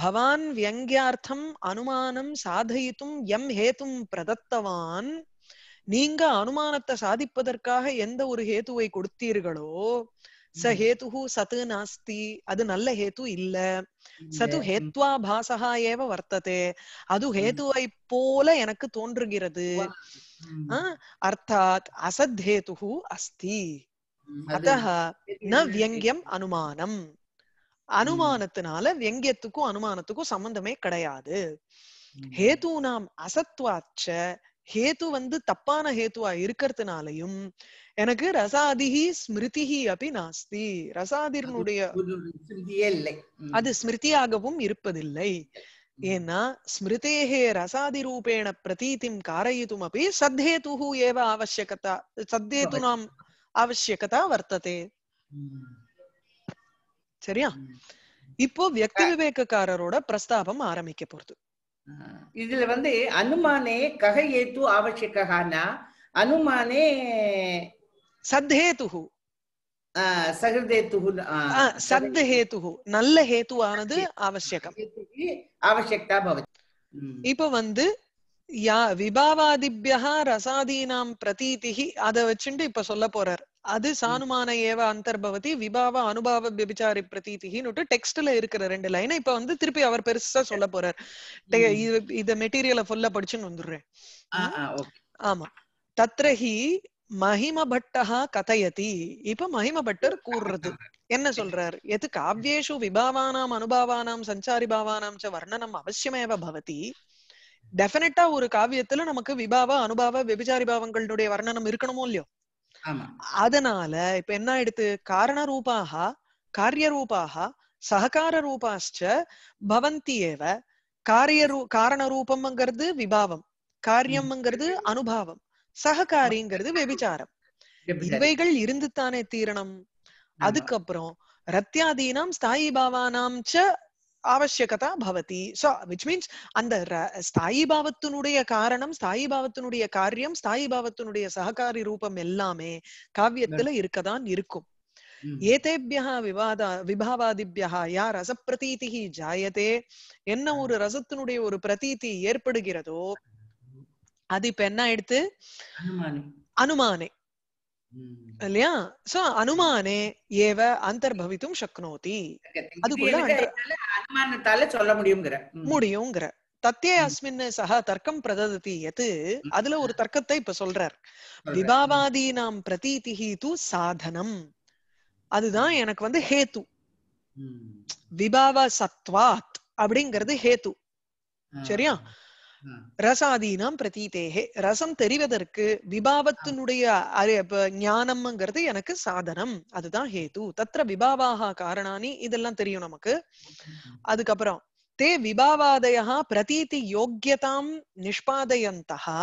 பவான் வியங்கியார்த்தம் அனுமானம் சாதயித்தும் எம் ஹேத்தும் பிரதத்தவான். நீங்க அனுமானத்தை சாதிப்பதற்காக எந்த ஒரு ஹேத்துவை கொடுத்தீர்களோ ச ஹேத்து சத்து நாஸ்தி, அது நல்ல ஹேத்து இல்ல. சது ஹேத்வா பாசகா ஏவ வர்த்ததே, அது ஹேத்துவை போல எனக்கு தோன்றுகிறது. அர்த்தாத் அசத் ஹேத்து அஸ்தி, அதஹ ந வியங்யம் அனுமானம். அனுமானத்தினால வியங்கியத்துக்கும் அனுமானத்துக்கும் சம்பந்தமே கிடையாது. ஹேத்து நாம் அசத்வாச்ச, ஹேத்து வந்து தப்பான ஹேத்துவா இருக்கிறதுனாலையும் எனக்கு ரசாதிஹி ஸ்மிருதிஹி அபி நாஸ்தி, ரசாதினுடைய அது ஸ்மிருதியாகவும் இருப்பதில்லை. ஏன்னா ஸ்மிருதேஹே ரசாதி ரூபேண பிரதீதிம் காரயிதும் அபி சத்தேதுஹு ஏவ ஆவஷ்யகதா, சத்தேதுனாம் ஆவஷ்யகதா வர்த்ததே. சரியா? இப்போ வியக்தி விவேகக்காரரோட பிரஸ்தாபம் ஆரம்பிக்க போறது. இதுல வந்து அனுமானே கஹ ஏது ஆவஷ்யகஹானா அனுமானே சத்தேதுஹு சஹ்தேதுஹு சத்தேதுஹு நல்ல ஹேதுவானது அவசியம் அவசியகதா பவதி. இப்ப வந்து யா விபாவாதிப்யஹ ரசாதீனாம் பிரதீதிஹி அத வச்சுட்டு இப்ப சொல்ல போறார். அது சானுமான ஏவ அந்தர்பவதி விபாவ அனுபாவ விபிச்சாரி பிரதீதின்னு டெக்ஸ்ட்ல இருக்கிற ரெண்டு லைனை இப்ப வந்து திருப்பி அவர் பெருசா சொல்ல போறார். இத மெட்டீரியலை ஃபுல்லா படிச்சுன்னு வந்துடுறேன். ஆமா, தத்ரஹி மஹிமபட்டஹ கதயதி. இப்ப மஹிமபட்டர் கூறுறது என்ன சொல்றார்? எது காவ்யேஷு விபாவானாம் அனுபாவானாம் சஞ்சாரி பாவானாம் ச வர்ணனம் அவசியமேவ பவதி. டெஃபினட்டா ஒரு காவியத்துல நமக்கு விபாவ அனுபாவ விபிச்சாரி பாவங்களுடைய வர்ணனம் இருக்கணுமோ இல்லையோ? அதனால இப்ப என்ன ஆயிடுத்து? காரணரூபாக காரியரூபாக சககார ரூபாச்ச பவந்தி ஏவ. காரியரூ காரணரூபம்ங்கிறது விபாவம், காரியம்ங்கிறது அனுபாவம், சககாரிங்கிறது விபிச்சாரம். இவைகள் இருந்துத்தானே தீரணம். அதுக்கப்புறம் ரத்யாதீனாம் ஸ்தாயி பாவானாம் ச அவசியகதா பவதி. சோ விச் மீன்ஸ் அந்த ஸ்தாயி பாவத்தினுடைய காரணம், ஸ்தாயி பாவத்தினுடைய காரியம், ஸ்தாயி பாவத்தினுடைய சககாரி ரூபம் எல்லாமே காவியத்துல இருக்கதான் இருக்கும். ஏதேபியா விவாத விபாவாதிபியா யா ரச பிரதீதிஹி ஜாயதே, என்ன ஒரு ரசத்தினுடைய ஒரு பிரதீதி ஏற்படுகிறதோ அது இப்ப என்ன ஆயிடுத்து? அனுமானே இல்லையா? சோ அனுமானே ஏவ அந்தர்பவித்தும் சக்னோதி, அதுக்குள்ள சொல்ல முடியுங்கிற முடியுங்கிற தத்தே அஸ்மின் சஹ தர்க்கம் பிரதததி யத். அதுல ஒரு தர்க்கத்தை இப்ப சொல்றார். விபாவாதீனாம் பிரதீதிஹி து சாதனம், அதுதான் எனக்கு வந்து ஹேத்து. விபாவ சத்வாத் அப்படிங்கிறது ஹேத்து. சரியா? ரசாதீனாம் பிரதீதேஹே, ரசம் தெரிவதற்கு விபாவத்தினுடைய ஞானம்ங்கிறது எனக்கு சாதனம், அதுதான் ஹேது. தத்ர விபாவாக காரணானி, இதெல்லாம் தெரியும் நமக்கு. அதுக்கப்புறம் தே விபாவாதயா பிரதீதி யோக்கியதாம் நிஷ்பாதயந்தஹா,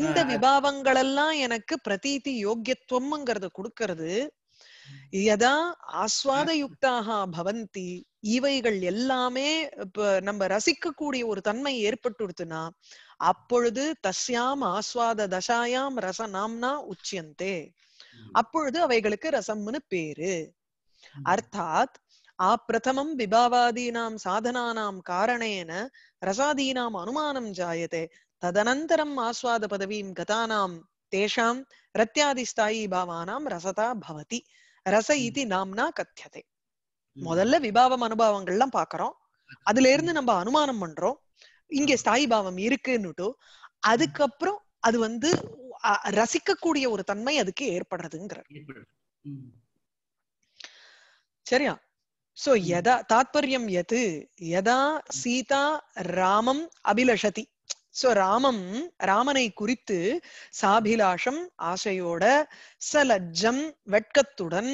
இந்த விபாவங்கள் எல்லாம் எனக்கு பிரதீதி யோக்கியத்துவம்ங்கிறத கொடுக்கறது. யதா ஆஸ்வாதயுக்தாக பவந்தி, இவைகள் எல்லாமே நம்ம ரசிக்க கூடிய ஒரு தன்மை ஏற்பட்டுடுத்துனா அப்பொழுது தஸ்யாம் ஆஸ்வாத தசாயாம் ரச நாம்னா உச்சியந்தே, அப்பொழுது அவைகளுக்கு ரசம்னு பேரு. அர்த்தாத் ஆப்ரதமம் விபாவாதீனாம் சாதனானாம் காரணேன ரசாதீனாம் அனுமானம் ஜாயதே ததனந்தரம் ஆஸ்வாத பதவீம் கதானாம் தேஷாம் ரத்யாதி ஸ்தாயி பாவானாம் ரசதா பவதி ரச இதி நாம்னா கத்யதே. முதல்ல விபாவம் அனுபவங்கள்லாம் பாக்குறோம், அதுல இருந்து நம்ம அனுமானம் பண்றோம் இங்க ஸ்தாயி பாவம் இருக்குன்னுட்டு. அதுக்கப்புறம் அது வந்து ரசிக்கக்கூடிய ஒரு தன்மை அதுக்கு ஏற்படுறதுங்கிற. சரியா? சோ யதா தாத்பர்யம் எது, யதா சீதா ராமம் அபிலஷதி. சோ ராமம் ராமனை குறித்து சாபிலாஷம் ஆசையோட, சலஜ்ஜம் வெட்கத்துடன்,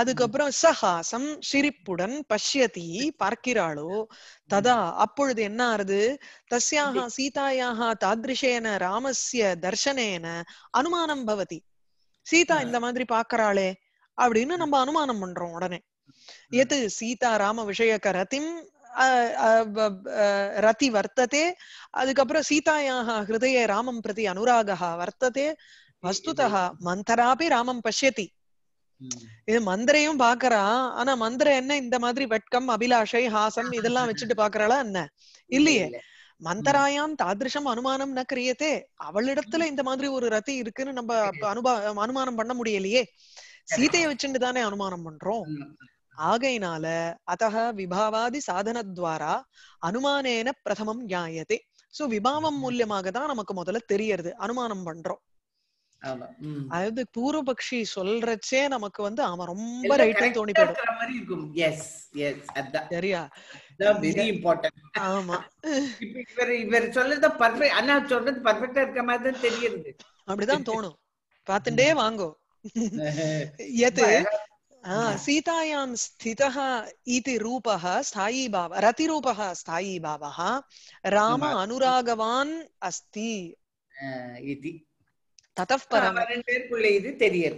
அதுக்கப்புறம் சஹாசம் சிரிப்புடன் பஷ்யதி பார்க்கிறாளோ, ததா அப்பொழுது என்ன ஆறுது, தஸ்யாக சீதாயாக தாத்ரிஷேன ராமஸ்ய தர்சனேன அனுமானம் பவதி. சீதா இந்த மாதிரி பாக்குறாளே அப்படின்னு நம்ம அனுமானம் பண்றோம் உடனே. எது சீதா ராம விஷயக ரதிம் ரதி வர்த்ததே, அதுக்கப்புறம் சீதாயாக ஹிருதயே ராமம் பிரதி அனுராகா வர்த்ததே, வஸ்துதா மந்தராபி ராமம் பஷ்யதி. இது மந்திரையும் பாக்குறா, ஆனா மந்திர என்ன இந்த மாதிரி வெட்கம் அபிலாஷை ஹாசம் இதெல்லாம் வச்சுட்டு பாக்குறாளா என்ன? இல்லையே. மந்தராயாம் தாதிருஷம் அனுமானம் ந கிரியதே. அவளிடத்துல இந்த மாதிரி ஒரு ரதி இருக்குன்னு நம்ம அனுபா அனுமானம் பண்ண முடியலையே, சீதையை வச்சுட்டு தானே அனுமானம் பண்றோம். ஆகையினால அதஹ விபாவாதி சாதனத்வாரா அனுமானேன பிரதமம் ஞாயதே. சோ விபாவம் மூலமாக தான் நமக்கு முதல்ல தெரியறது, அனுமானம் பண்றோம். அதாவது பூர்வபக்ஷி சொல்றச்சே நமக்கு வந்து அவன் ரொம்ப ரைட்டா தோணி போயிடும். சரியா? ஆமா, இவர் சொல்றது பர்ஃபெக்டா இருக்க மாதிரி தான் தெரியுது, அப்படிதான் தோணும். பாத்துட்டே வாங்கோ. எது சீதாயாம் ஸ்திதஹ இதி ரூபஹ ஸ்தாயி பாவ ரதிரூபஹ ஸ்தாயி பாவஹ ராம அனுராகவான் அஸ்தி இதி ததஃ பரம் இது தெரியுது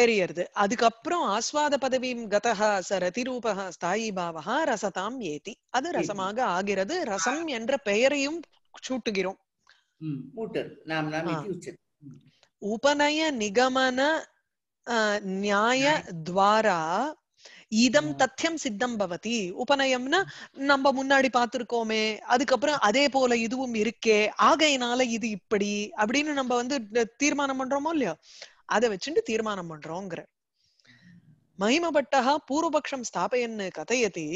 தெரியுது. அதுக்கப்புறம் ஆஸ்வாத பதவீம் கதஹ ச ரதிரூபஹ ஸ்தாயி பாவஹ ரசதாம் ஏதி. அது ரசமாக ஆகிறது. ரசம் என்ற பெயரையும் சூட்டுகிறோம். உபநய நிகமன நியாய துவாரா இதம் தத்யம் சித்தம் பவதி. உபநயம்னா நம்ம முன்னாடி பார்த்திருக்கோமே, அதுக்கப்புறம் அதே போல இதுவும் இருக்கே, ஆகையினால இது இப்படி அப்படின்னு நம்ம வந்து தீர்மானம் பண்றோமோ இல்லையோ, அதை வச்சுட்டு தீர்மானம் பண்றோங்கிற. மகிமபட்டஹ பூர்வபக்ஷம் ஸ்தாபயன் கதையதி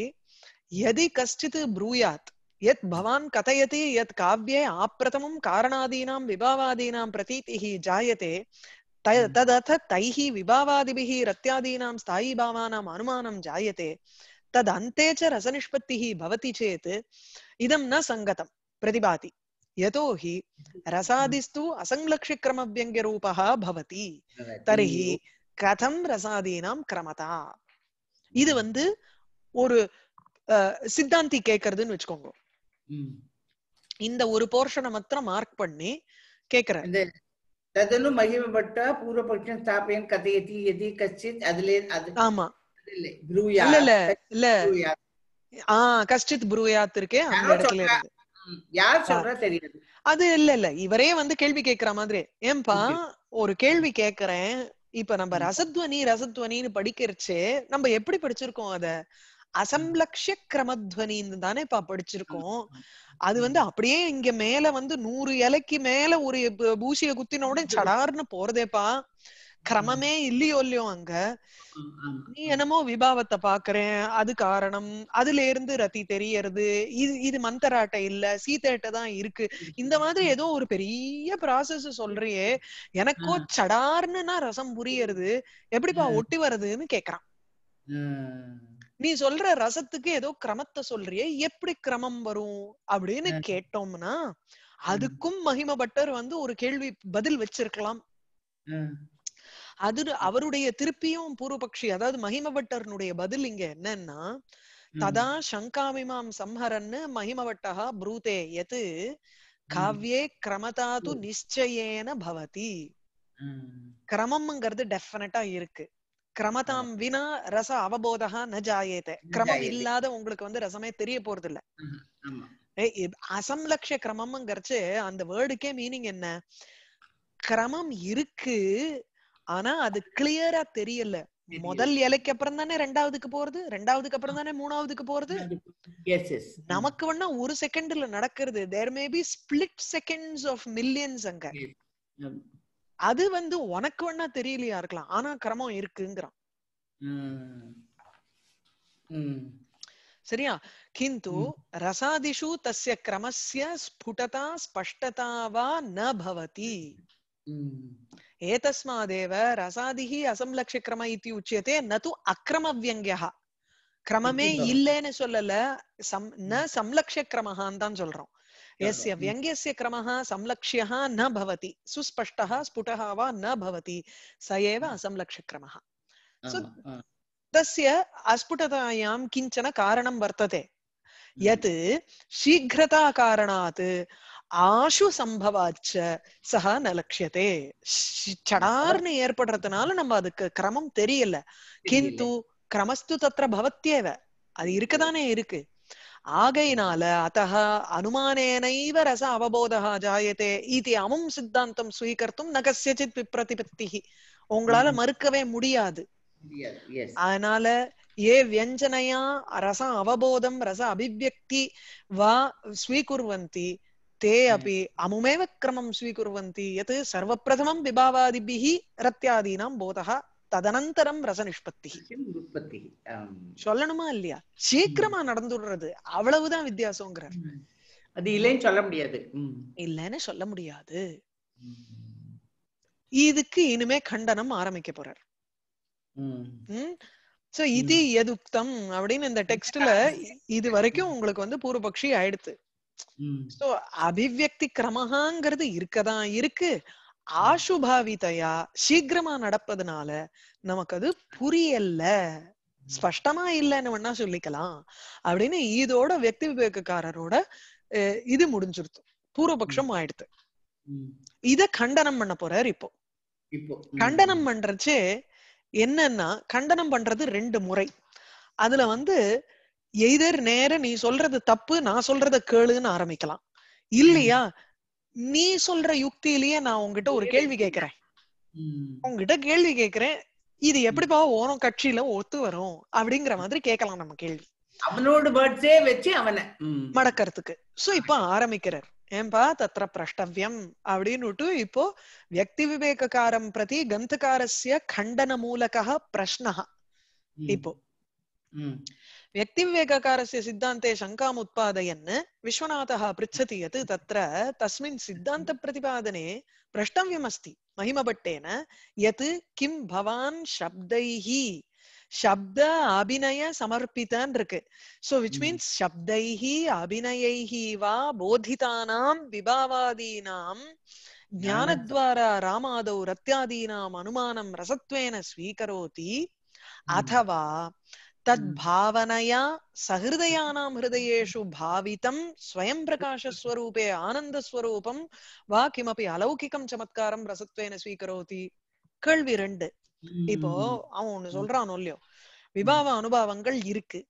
யதி கஷ்டித் ப்ரூயாத் யத் பவான் கதயதி யத் காவ்யே ஆப்ரதமம் காரணாதீனாம் விபாவாதீனாம் பிரதீதிஹி ஜாயதே ததத தைஹி விபாவாதிபிஹி ரத்யாதீனாம் ஸ்தாயி பாவானாம் அனுமானம் ஜாயதே ததந்தே ச ரசநிஷ்பத்திஹி பவதி சேத் இதம் ந சங்கதம் பிரதிபாதி யதோஹி ரசாதிஸ்து அசங்லக்ஷி க்ரமவ்யங்க்ய ரூபஹ பவதி தர்ஹி கதம் ரசாதீனாம் க்ரமதா. இது வந்து ஒரு சித்தாந்தி கேக்குறதுன்னு வச்சுக்கோங்க. இந்த ஒரு போர்ஷனை மாத்திரம் மார்க் பண்ணி கேக்குறாரு. ததனு மகிமபட்ட பூர்வபக்ஷம் ஸ்தாபயன் கதயதி யதி கஷ்டித். அதுல ஆமா இல்ல இல்ல இல்ல ஆ கஷ்டித் ப்ரூயாத் இருக்கே அந்த இடத்துல இருக்கு. யார் சொல்றா தெரியாது. அது இல்ல இல்ல இவரே வந்து கேள்வி கேக்குற மாதிரி. ஏன்பா ஒரு கேள்வி கேக்குறேன், இப்ப நம்ம ரசத்வனி ரசத்வனின்னு படிக்கிறச்சு நம்ம எப்படி படிச்சிருக்கோம்? அத அசம்லக்ஷ கிரமத்வனின்னு தானே இப்ப படிச்சிருக்கோம். அது வந்து அப்படியே இங்க மேல வந்து நூறு இலைக்கு மேல ஒரு பூசிய குத்தினோட சடார்னு போறதேப்பா, கிரமமே இல்லையோ இல்லையோ. அங்க நீ என்னமோ விபாவத்தை பாக்குறேன், அது காரணம், அதுல இருந்து ரத்தி தெரியறது, இது இது மந்தராட்ட இல்ல சீதேட்ட தான் இருக்கு, இந்த மாதிரி ஏதோ ஒரு பெரிய ப்ராசஸ் சொல்றியே, எனக்கோ சடார்னுன்னா ரசம் புரியறது, எப்படிப்பா ஒட்டி வருதுன்னு கேக்குறான். நீ சொல்ற ரசத்துக்கு ஏதோ கிரமத்தை சொல்றியே, எப்படி கிரமம் வரும் அப்படின்னு கேட்டோம்னா அதுக்கும் மகிமபட்டர் வந்து ஒரு கேள்வி பதில் வச்சிருக்கலாம். அது அவருடைய திருப்பியும் பூர்வபக்ஷி அதாவது மகிமபட்டர்னுடைய பதில் இங்க என்னன்னா, ததா சங்காமிமாம் சம்ஹரன்னு மகிமபட்டஹ ப்ரூதே யத் காவ்யே கிரமதாது நிச்சயேன பவதி. கிரமம்ங்கிறது டெஃபினட்டா இருக்கு. கிரமதாம் வினா ரச அவபோதா ந ஜாயேதே. கிரமம் இல்லாத உங்களுக்கு வந்து ரசமே தெரிய போறது இல்ல. அசம்லக்ஷ கிரமம்ங்கிறச்சு அந்த வேர்டுக்கே மீனிங் என்ன? கிரமம் இருக்கு ஆனா அது கிளியரா தெரியல. முதல் இலைக்கு அப்புறம் தானே ரெண்டாவதுக்கு போறது, ரெண்டாவதுக்கு அப்புறம் தானே மூணாவதுக்கு போறது. நமக்கு வேணா ஒரு செகண்ட்ல நடக்கிறது, there may be split seconds of millions அங்க. அது வந்து உனக்கு வேணா தெரியலையா இருக்கலாம், ஆனா கிரமம் இருக்குங்கிறான். சரியா? கிந்து ரசாதிஷு தஸ்ய கிரமஸ்ய ஸ்புடதா ஸ்பஷ்டதா வா ந பவதி. एतस्मादेव रसादिहि असंलक्ष्य क्रम इति उच्यते न तु अक्रमव्यंग्यः. क्रममे इल्लेने सोल्लल न संलक्ष्य क्रमः अन्तान् सोल्रोम. यस्य व्यंग्यस्य क्रमः संलक्ष्यः न भवति, सुस्पष्टः स्फुटः वा न भवति, स एव असंलक्ष्य क्रमः. सो तस्य अस्फुटतायां किञ्चन कारणं वर्तते यत् शीघ्रता कारणात् आशु संभवाच्च सह न लक्ष्यते. चडार्ने ஏற்படுறதுனால நம்ம அதுக்கு क्रमம் தெரியல. किंतु क्रमस्तु तत्र भवत्येव, அது இருக்கதானே இருக்கு. ஆகையினால अतः अनुमानेनैव रस अवबोधः जायते इति अमुं सिद्धान्तं स्वीकर्तुं न कस्यचित् विप्रतिपत्तिः. உங்களால மறுக்கவே முடியாது. அதனால ये व्यञ्जनया रस अवबोधं रस अभिव्यक्ति वा स्वीकुर्वन्ति ते अपि अमुमेव क्रमं स्वीकुर्वन्ति यत् सर्वप्रथमं विभावादिभिः रत्यादीनां बोधः, तदनन्तरं रसनिष्पत्तिः. சொல்லணுமா இல்லையா? சீக்கிரமா நடந்துடுறது அவ்வளவுதான் வித்தியாசம்ங்கறார். அது இல்லைன்னு சொல்ல முடியாது, இல்லைன்னு சொல்ல முடியாது. இதுக்கு இனிமே கண்டனம் ஆரம்பிக்க போறார். சோ இது எதுக்தம் அப்படின்னு இந்த டெக்ஸ்ட்ல இது வரைக்கும் உங்களுக்கு வந்து பூர்வபக்ஷி ஆயிடுது. சோ அபிவியக்தி கிரமஹாங்கிறது இருக்கதான் இருக்கு. ஆசுபாவிதையா சீக்கிரமா நடப்பதுனால நமக்கு அது புரியல, ஸ்பஷ்டமா இல்லைன்னு வேணா சொல்லிக்கலாம் அப்படின்னு இதோட வக்தி விவேகக்காரரோட இது முடிஞ்சிருது, பூர்வபக்ஷம் ஆயிடுது. இத கண்டனம் பண்ண போறார். இப்போ இப்போ கண்டனம் பண்றச்சே என்னன்னா, கண்டனம் பண்றது ரெண்டு முறை. அதுல வந்து எய்தர் நேர நீ சொல்றது தப்பு, நான் சொல்றத கேளுன்னு ஆரம்பிக்கலாம். இல்லையா நீ சொல்ற யுக்தியிலேயே நான் உங்ககிட்ட ஒரு கேள்வி கேட்கிறேன், உங்ககிட்ட கேள்வி கேட்கிறேன், இது எப்படிப்பா ஓனும் கட்சியில ஒத்து வரும் அப்படிங்கிற மாதிரி கேட்கலாம். நம்ம கேள்வி அவனோட வேர்ட்ஸே வச்சு அவனை மடக்கிறதுக்கு. சோ இப்ப ஆரம்பிக்கிறார், ஏம்பா தத்ர பிரஷ்டவ்யம் அப்படின்னுட்டு. இப்போ வக்தி விவேகக்காரம் பிரதி கந்தகாரஸ்ய கண்டன மூலகா பிரஷ்னஹ. இப்போ व्यक्ति विवेककारस्य सिद्धान्ते शङ्काम् उत्पादयन् विश्वनाथः पृच्छति यत् तत्र तस्मिन् सिद्धान्तप्रतिपादने प्रष्टव्यमस्ति महिमभट्टेन यत् किं भवान् शब्दैः शब्द अभिनय समर्पितान् इरुक्कु. सो विच मीन्स शब्दैः अभिनयैः वा बोधितानां विभावादीनां ज्ञानद्वारा रामादौ रत्यादीनाम् अनुमानं रसत्वेन स्वीकरोति अथवा तद्भावनया सहृदयानां हृदयेषु भावितं स्वयं प्रकाशस्वरूपे आनन्दस्वरूपं वा किमपि अलौकिकं चमत्कारं रसत्वेन स्वीकरोति. கேள்வி ரெண்டு. இப்போ அவன் ஒண்ணு சொல்றானோ இல்லையோ, விபாவ அனுபவங்கள் இருக்கு,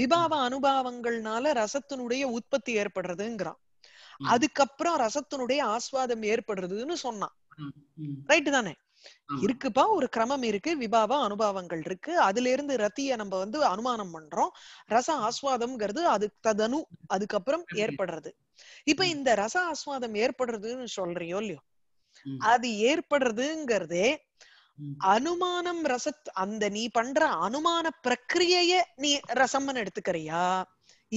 விபாவ அனுபவங்கள்னால ரசத்தினுடைய உற்பத்தி ஏற்படுறதுங்கிறான், அதுக்கப்புறம் ரசத்தினுடைய ஆஸ்வாதம் ஏற்படுறதுன்னு சொன்னான். ரைட்டு தானே? இருக்குப்பா, ஒரு கிரமம் இருக்கு, விபாவ அனுபவங்கள் இருக்கு, அதுல இருந்து ரத்திய நம்ம வந்து அனுமானம் பண்றோம், ரச ஆஸ்வாதம்ங்கிறது அது ததனு அதுக்கப்புறம் ஏற்படுறது. இப்ப இந்த ரச ஆஸ்வாதம் ஏற்படுறதுன்னு சொல்றியோ இல்லையோ, அது ஏற்படுறதுங்கிறதே அனுமானம் ரசத் அந்த நீ பண்ற அனுமான பிரக்கிரியைய நீ ரசம்னு எடுத்துக்கிறியா,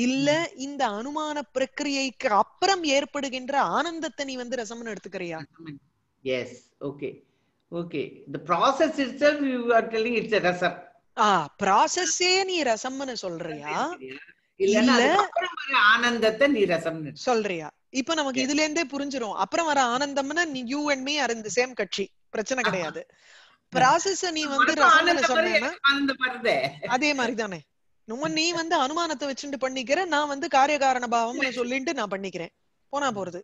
இல்ல இந்த அனுமான பிரக்கிரியைக்கு அப்புறம் ஏற்படுகின்ற ஆனந்தத்தை நீ வந்து ரசம்னு எடுத்துக்கிறியா? Yes, okay. Okay, the process itself you are telling it's a rasam. Ah, process e nee rasamnu solriya illa appuram vara aanandatha nee rasamnu solriya. Ipo namak idile ende purinjirum appuram vara aanandamna you and me are in the same katchi, prachana kedaiyadu. Process e nee vandu rasamnu solrena aananda varudhe adhe mari thane numma nee vandu anumanatha vechinde pannikira, na vandu karya karana bhavam sollitte na pannikiren pona porudu.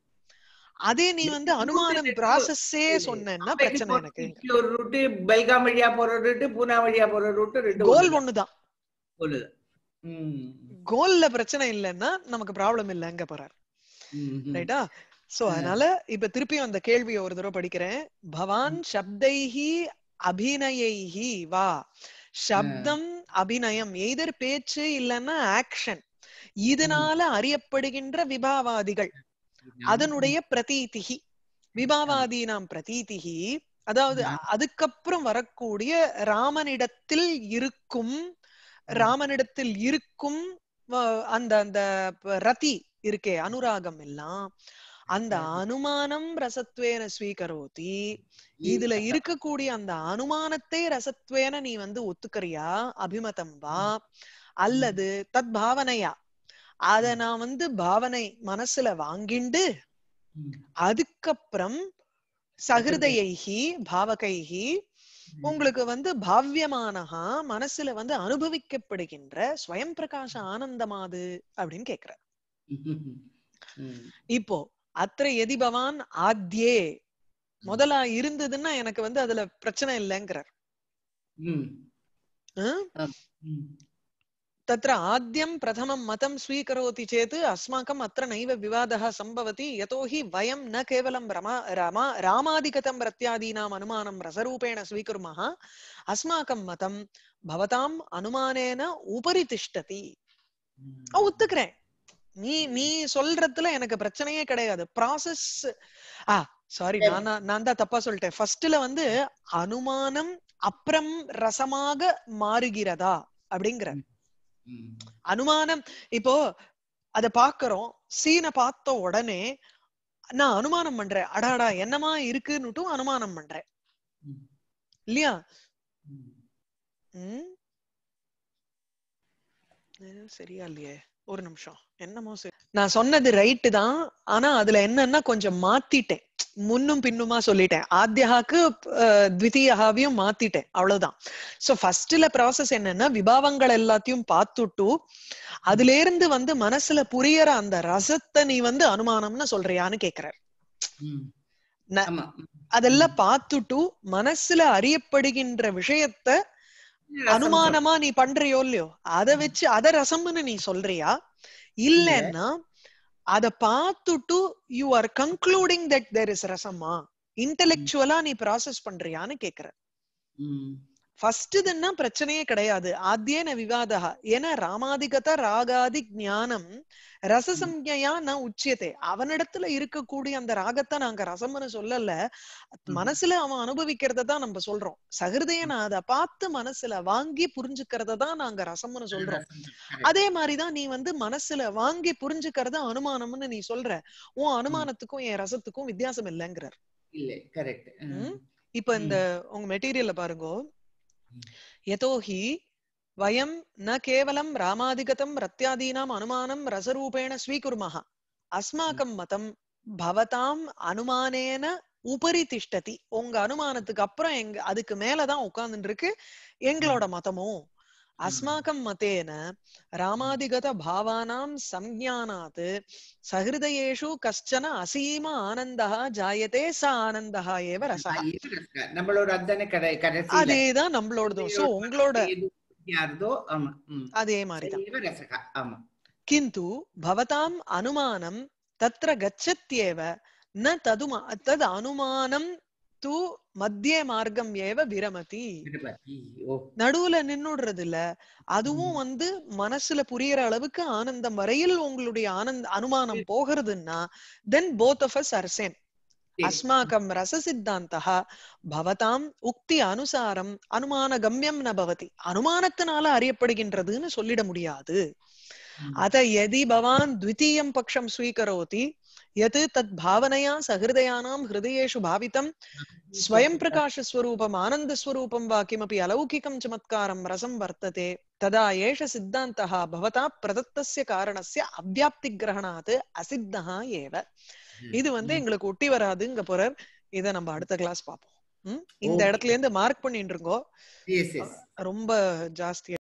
அதே நீ வந்து அனுமானம் process-ஏ சொன்னேன்னா பிரச்சனை எனக்கு. ஒரு ரூட் பைகாம் வழியா போற ரூட், பூனா வழியா போற ரூட், ரெண்டு கோல் ஒண்ணுதான். கோல்ல கோல்ல பிரச்சனை இல்லன்னா நமக்கு ப்ராப்ளம் இல்லங்க போறார். ரைட்டா? சோ அதனால இப்ப திருப்பி அந்த கேள்வியை ஒரு தடவை படிக்கிறேன். பவான் சப்தைஹி அபிநயைஹி வா சப்தம் அபிநயம் either பேச்சு இல்லனா ஆக்ஷன் இதனால அறியப்படுகின்ற விபாவாதிகள் அதனுடைய பிரதீதிஹி விபாவாதீனாம் பிரதீதிஹி அதாவது அதுக்கப்புறம் வரக்கூடிய ராமனிடத்தில் இருக்கும் ராமனிடத்தில் இருக்கும் அந்த அந்த ரதி இருக்கே அனுராகம் எல்லாம் அந்த அனுமானம் ரசத்வேன ஸ்வீகரோதி இதுல இருக்கக்கூடிய அந்த அனுமானத்தை ரசத்வேன நீ வந்து ஒத்துக்கறியா அபிமதம் வா அல்லது தத் பாவனையா அத நான் வந்து பாவனை மனசுல வாங்கிண்டு அதுக்கப்புறம் சகிருதையைஹி பாவகைஹி உங்களுக்கு வந்து பாவ்யமானஹா மனசுல வந்து அனுபவிக்கப்படுகின்ற ஸ்வயம் பிரகாச ஆனந்தமாது அப்படின்னு கேக்குறார். இப்போ அத்திர எதி பவான் ஆத்யே முதலா இருந்ததுன்னா எனக்கு வந்து அதுல பிரச்சனை இல்லைங்கிறார். तत्र आद्यं प्रथमं मतं स्वीकरोति चेत् अस्माकम् अत्र नैव विवादः सम्भवति यतो हि वयं न केवलं राम राम रामादिगतं प्रत्यादीनां अनुमानं रसरूपेण स्वीकुर्मः अस्माकं मतं भवताम् अनुमानेन उपरि तिष्ठति उत्तकरे நீ நீ சொல்றதுல எனக்கு பிரச்சனையே கிடையாது ப்ராசஸ் ஆ சாரி நான் நான் தான் தப்பா சொல்லிட்டேன் ஃபர்ஸ்ட்ல வந்து அனுமானம் அப்புறம் ரசமாக மாறுகிறதா அப்படிங்கற அனுமானம் இப்போ அத பாக்குறோம் சீனை பார்த்த உடனே நான் அனுமானம் பண்றேன் அடாடா என்னமா இருக்குன்னுட்டும் அனுமானம் பண்றேன் இல்லையா உம் சரியா இல்லையே ஒரு நிமிஷம் என்னமோ நான் சொன்னது ரைட்டு தான் ஆனா அதுல என்னன்னா கொஞ்சம் மாத்திட்டேன் முன்னும் பின்னுமா சொல்லிட்டேன் ஆத்யாக்கு த்விதீயாவையும் மாத்திட்டேன் அவ்வளவுதான். சோ ஃபர்ஸ்ட்ல ப்ராசஸ் என்னன்னா விபாவங்கள் எல்லாத்தையும் பார்த்துட்டு அதுல இருந்து வந்து மனசுல புரியற அந்த ரசத்தை நீ வந்து அனுமானம்னு சொல்றியான்னு கேக்குறாரு. அதெல்லாம் பார்த்துட்டு மனசுல அறியப்படுகின்ற விஷயத்த அனுமானமா நீ பண்றியோ இல்லையோ அத வச்சு அத ரசம்னு நீ சொல்றியா இல்லன்னா அத பார்த்துட்டு you are concluding that there is ரசமா இன்டெலெக்சுவலா நீ ப்ராசஸ் பண்றியான்னு கேக்குற. ஃபர்ஸ்ட் இதுன்னா பிரச்சனையே கிடையாது ஆத்யேன விவாதா ஏன்னா ராமாதிகத ராகாதி ஞானம் ரசசம்யா நான் உச்சியத்தை அவனிடத்துல இருக்கக்கூடிய அந்த ராகத்தை நாங்க ரசம்னு சொல்லல மனசுல அவன் அனுபவிக்கிறத தான் நம்ம சொல்றோம் சகிருதைய நான் அதை பார்த்து மனசுல வாங்கி புரிஞ்சுக்கிறத தான் நாங்க ரசம்னு சொல்றோம் அதே மாதிரிதான் நீ வந்து மனசுல வாங்கி புரிஞ்சுக்கிறத அனுமானம்னு நீ சொல்ற உன் அனுமானத்துக்கும் என் ரசத்துக்கும் வித்தியாசம் இல்லைங்கிறார். இப்ப இந்த உங்க மெட்டீரியல்ல பாருங்க यतोहि वयं न केवलं रामादिगतं प्रत्यादीनां अनुमानं रसरूपेण स्वीकुर्मः अस्माकं मतं भवतां अनुमानेन उपरि तिष्ठति उंग अनुमानத்துக்கு அப்புறம் எங்க அதுக்கு மேல தான் உட்கார்ந்துருக்கு எங்களோட மதமோ अस्माकं मतेन रामादिगत भावानां संज्ञानात् सहृदयेषु कश्चन असीम आनन्दः जायते स आनन्दः एव रसः நம்மளோட அந்தன கடைசில அதேதான் நம்மளோடதும் சோ உங்களோட யாரதோ ஆமா அதே மாதிரி தான் ஏவ ரசக ஆமா किन्तु भवतां अनुमानं तत्र गच्छत्येव न तदुम तद अनुमानं தூ மத்திய மார்க்கம் ஏவ விரமதி நடுவுல நின்னுடுறது இல்ல அதுவும் வந்து மனசுல புரியற அளவுக்கு ஆனந்தம் வரையில் உங்களுடைய ஆனந்த அனுமானம் போகிறதுன்னா then both of us are same அஸ்மாகம் ரச சித்தாந்தஹ பவதாம் உக்தி அனுசாரம் அனுமான கம்யம் ந பவதி அனுமானத்தினால அறியப்படுகின்றதுன்னு சொல்லிட முடியாது அத எதி பவான் த்விதீயம் பக்ஷம் ஸ்வீகரோதி यत् तत् भावनया सहृदयानां हृदयेषु भावितं स्वयं प्रकाशस्वरूपम् आनन्दस्वरूपं वा किमपि अलौकिकं चमत्कारं रसं वर्तते तदा एष सिद्धान्तः भवता प्रदत्तस्य कारणस्य अव्याप्तिग्रहणात् असिद्धः एव இது வந்து உங்களுக்கு ஒட்டி வராதுங்க போறார். இத நம்ம அடுத்த கிளாஸ் பாப்போம். இந்த இடத்துல இருந்து மார்க் பண்ணிட்டு இருக்கோம் ரொம்ப ஜாஸ்தி.